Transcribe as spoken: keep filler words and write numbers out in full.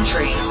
entry.